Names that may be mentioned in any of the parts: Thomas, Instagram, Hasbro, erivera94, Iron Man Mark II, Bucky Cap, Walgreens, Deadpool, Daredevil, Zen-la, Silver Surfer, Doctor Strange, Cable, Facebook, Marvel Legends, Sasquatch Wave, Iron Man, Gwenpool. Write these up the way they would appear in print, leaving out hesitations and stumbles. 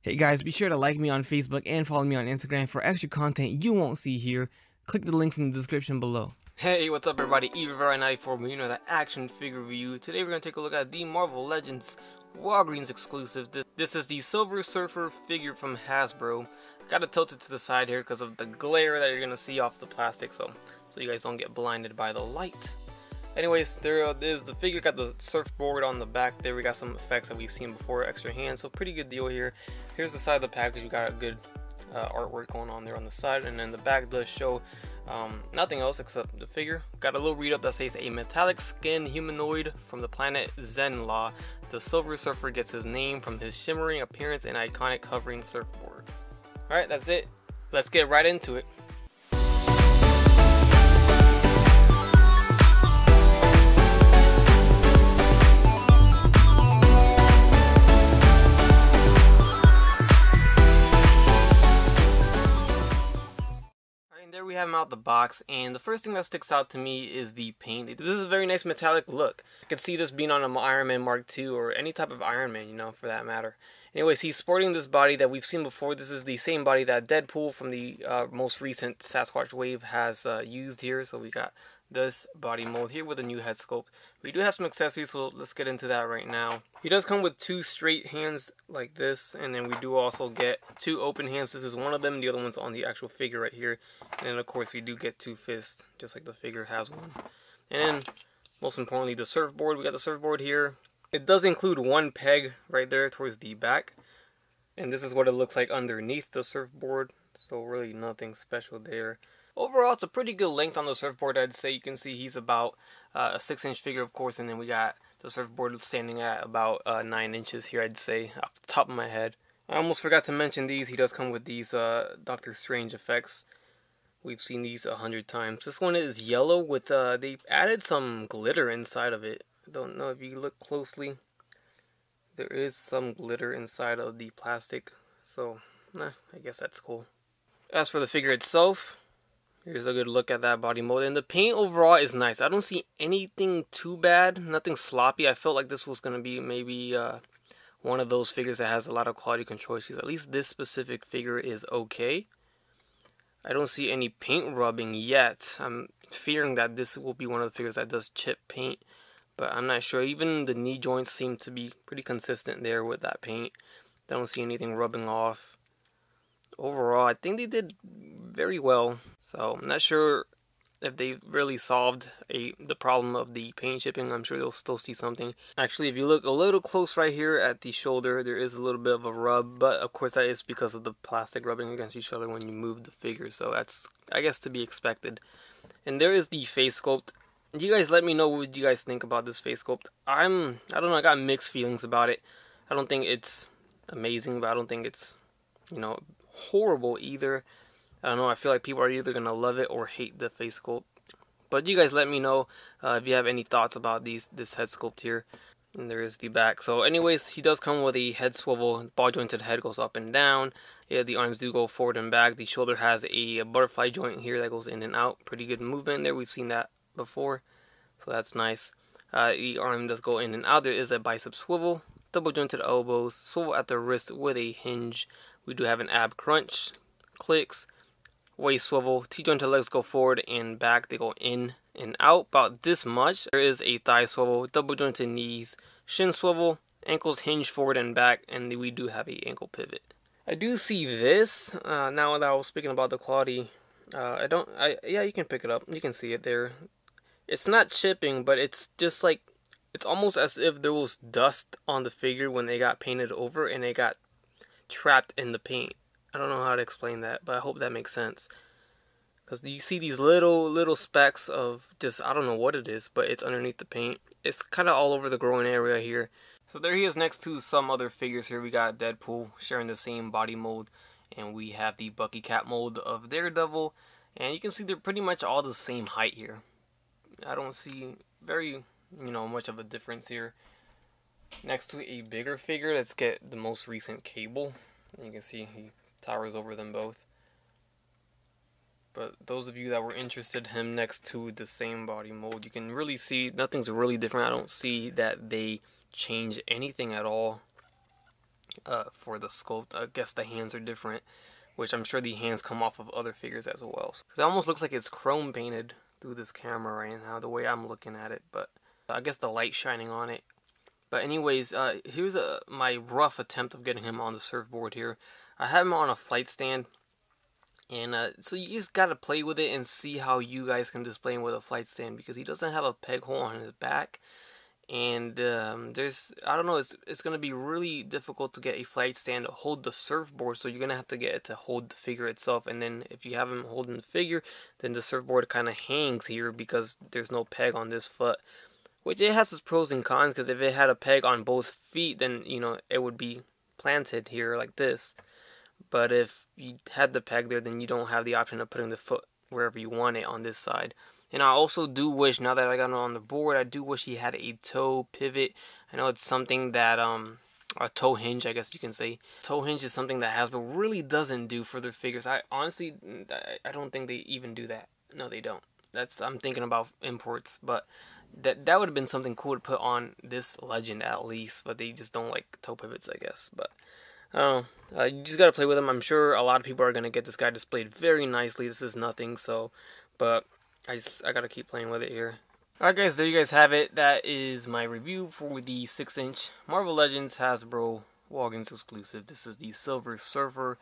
Hey guys, be sure to like me on Facebook and follow me on Instagram for extra content you won't see here. Click the links in the description below. Hey, what's up everybody, erivera94, you know, the action figure review. Today we're going to take a look at the Marvel Legends Walgreens exclusive. This is the Silver Surfer figure from Hasbro. Got to tilt it to the side here because of the glare that you're going to see off the plastic, so you guys don't get blinded by the light. Anyways, there is the figure. Got the surfboard on the back there. We got some effects that we've seen before, extra hands, so pretty good deal here. Here's the side of the package. We got a good artwork going on there on the side, and then the back does show nothing else except the figure. Got a little read up that says a metallic skin humanoid from the planet Zen-la. The Silver Surfer gets his name from his shimmering appearance and iconic hovering surfboard. Alright, that's it. Let's get right into it. We have him out the box, and the first thing that sticks out to me is the paint. This is a very nice metallic look. I could see this being on an Iron Man Mark II or any type of Iron Man, you know, for that matter. Anyways, he's sporting this body that we've seen before. This is the same body that Deadpool from the most recent Sasquatch Wave has used here. So we got this body mold here with a new head sculpt. We do have some accessories, so let's get into that right now. He does come with two straight hands like this, and then we do also get two open hands. This is one of them, the other one's on the actual figure right here. And of course we do get two fists, just like the figure has one. And most importantly, the surfboard. We got the surfboard here. It does include one peg right there towards the back, and this is what it looks like underneath the surfboard, so really nothing special there. Overall, it's a pretty good length on the surfboard, I'd say. You can see he's about a 6-inch figure, of course, and then we got the surfboard standing at about 9 inches here, I'd say, off the top of my head. I almost forgot to mention these. He does come with these Doctor Strange effects. We've seen these 100 times. This one is yellow with, they added some glitter inside of it. I don't know if you look closely. There is some glitter inside of the plastic, so I guess that's cool. As for the figure itself, here's a good look at that body mold, and the paint overall is nice. I don't see anything too bad, nothing sloppy. I felt like this was going to be maybe one of those figures that has a lot of quality control issues. At least this specific figure is okay. I don't see any paint rubbing yet. I'm fearing that this will be one of the figures that does chip paint, but I'm not sure. Even the knee joints seem to be pretty consistent there with that paint. I don't see anything rubbing off. Overall, I think they did very well, so I'm not sure if they really solved the problem of the paint chipping. I'm sure they'll still see something. Actually, if you look a little close right here at the shoulder, there is a little bit of a rub, but of course that is because of the plastic rubbing against each other when you move the figure, so that's, I guess, to be expected. And there is the face sculpt. You guys let me know what you guys think about this face sculpt. I don't know, I got mixed feelings about it. I don't think it's amazing, but I don't think it's, you know, horrible either. I don't know, I feel like people are either gonna love it or hate the face sculpt, but you guys let me know if you have any thoughts about this head sculpt here. And there is the back. So anyways, he does come with a head swivel, ball jointed head, goes up and down. Yeah, the arms do go forward and back. The shoulder has a butterfly joint here that goes in and out. Pretty good movement there, we've seen that before, so that's nice. The arm does go in and out. There is a bicep swivel, double jointed elbows, swivel at the wrist with a hinge. We do have an ab crunch, clicks, waist swivel, T-jointed legs go forward and back, they go in and out about this much. There is a thigh swivel, double jointed knees, shin swivel, ankles hinge forward and back, and we do have a ankle pivot. I do see this, now that I was speaking about the quality, yeah, you can pick it up, you can see it there. It's not chipping, but it's just like, it's almost as if there was dust on the figure when they got painted over and they got trapped in the paint. I don't know how to explain that, but I hope that makes sense, because you see these little specks of just, I don't know what it is, but it's underneath the paint. It's kind of all over the groin area here. So there he is next to some other figures here. We got Deadpool sharing the same body mold, and we have the Bucky Cap mold of Daredevil, and you can see they're pretty much all the same height here. I don't see very, you know, much of a difference here. Next to a bigger figure, let's get the most recent Cable. And you can see he towers over them both. But those of you that were interested, him next to the same body mold, you can really see nothing's really different. I don't see that they change anything at all. for the sculpt. I guess the hands are different, which I'm sure the hands come off of other figures as well. So it almost looks like it's chrome painted through this camera right now, the way I'm looking at it, but I guess the light shining on it. But anyways, here's my rough attempt of getting him on the surfboard here. I have him on a flight stand, and so you just gotta play with it and see how you guys can display him with a flight stand, because he doesn't have a peg hole on his back, and I don't know, it's gonna be really difficult to get a flight stand to hold the surfboard, so you're gonna have to get it to hold the figure itself, and then if you have him holding the figure, then the surfboard kind of hangs here because there's no peg on this foot. Which it has its pros and cons, because if it had a peg on both feet, then, you know, it would be planted here like this. But if you had the peg there, then you don't have the option of putting the foot wherever you want it on this side. And I also do wish, now that I got him on the board, I do wish he had a toe pivot. I know it's something that, a toe hinge, I guess you can say. Toe hinge is something that Hasbro really doesn't do for their figures. I honestly, I don't think they even do that. No, they don't. That's, I'm thinking about imports, but that would have been something cool to put on this Legend at least, but they just don't like toe pivots, I guess. But I don't know, you just gotta play with them. I'm sure a lot of people are gonna get this guy displayed very nicely. This is nothing, so, but I gotta keep playing with it here. Alright guys, there you guys have it. That is my review for the 6-inch Marvel Legends Hasbro Walgreens exclusive. This is the Silver Surfer.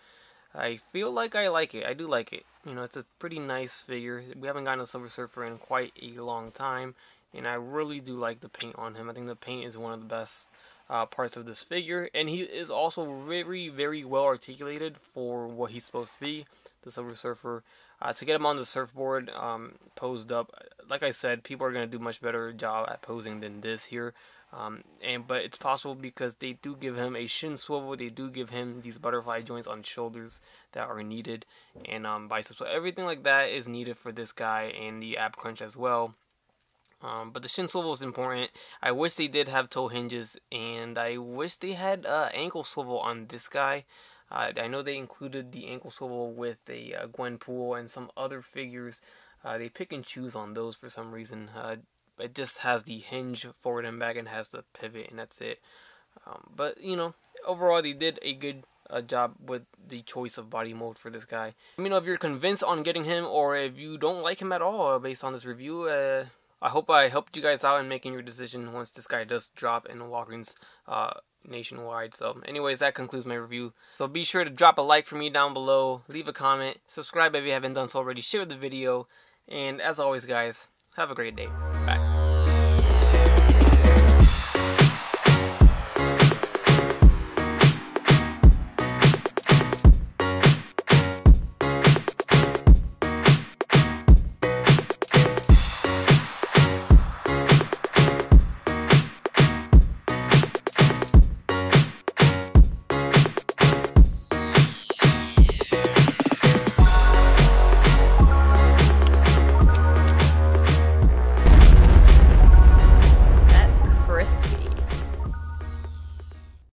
I feel like I like it. I do like it. You know, it's a pretty nice figure. We haven't gotten a Silver Surfer in quite a long time, and I really do like the paint on him. I think the paint is one of the best parts of this figure, and he is also very, very well articulated for what he's supposed to be, the Silver Surfer. To get him on the surfboard, posed up, like I said, people are going to do much better job at posing than this here. But it's possible because they do give him a shin swivel, they do give him these butterfly joints on shoulders that are needed, and biceps. So everything like that is needed for this guy, and the ab crunch as well. But the shin swivel is important. I wish they did have toe hinges, and I wish they had ankle swivel on this guy. I know they included the ankle swivel with the Gwenpool and some other figures. They pick and choose on those for some reason. It just has the hinge forward and back and has the pivot, and that's it. But, you know, overall they did a good job with the choice of body mold for this guy. Let me know if you're convinced on getting him, or if you don't like him at all based on this review. I hope I helped you guys out in making your decision once this guy does drop in Walgreens nationwide. So anyways, that concludes my review. So be sure to drop a like for me down below, leave a comment, subscribe if you haven't done so already, share the video, and as always guys, have a great day. Bye.